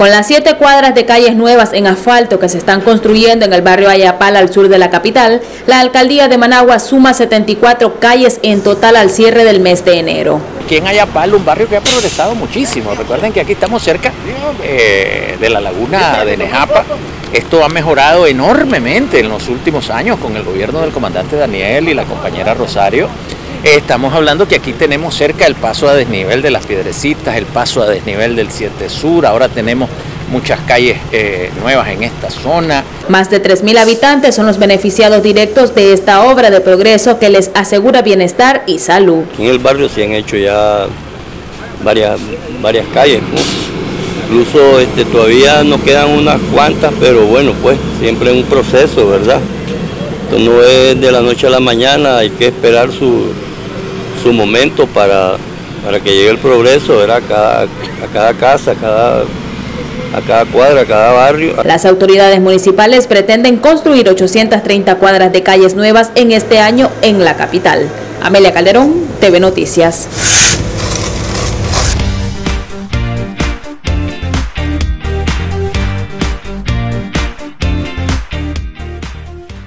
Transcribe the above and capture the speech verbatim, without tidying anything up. Con las siete cuadras de calles nuevas en asfalto que se están construyendo en el barrio Ayapal, al sur de la capital, la Alcaldía de Managua suma setenta y cuatro calles en total al cierre del mes de enero. Aquí en Ayapal, un barrio que ha progresado muchísimo. Recuerden que aquí estamos cerca eh, de la laguna de Nejapa. Esto ha mejorado enormemente en los últimos años con el gobierno del comandante Daniel y la compañera Rosario. Estamos hablando que aquí tenemos cerca el paso a desnivel de Las Piedrecitas, el paso a desnivel del siete sur, ahora tenemos muchas calles eh, nuevas en esta zona. Más de tres mil habitantes son los beneficiados directos de esta obra de progreso que les asegura bienestar y salud. Aquí en el barrio se han hecho ya varias, varias calles, ¿no? Incluso este, todavía nos quedan unas cuantas, pero bueno, pues siempre es un proceso, ¿verdad? Esto no es de la noche a la mañana, hay que esperar su... su momento para, para que llegue el progreso, ¿verdad? A, cada, a cada casa, a cada, a cada cuadra, a cada barrio. Las autoridades municipales pretenden construir ochocientas treinta cuadras de calles nuevas en este año en la capital. Amelia Calderón, T V Noticias.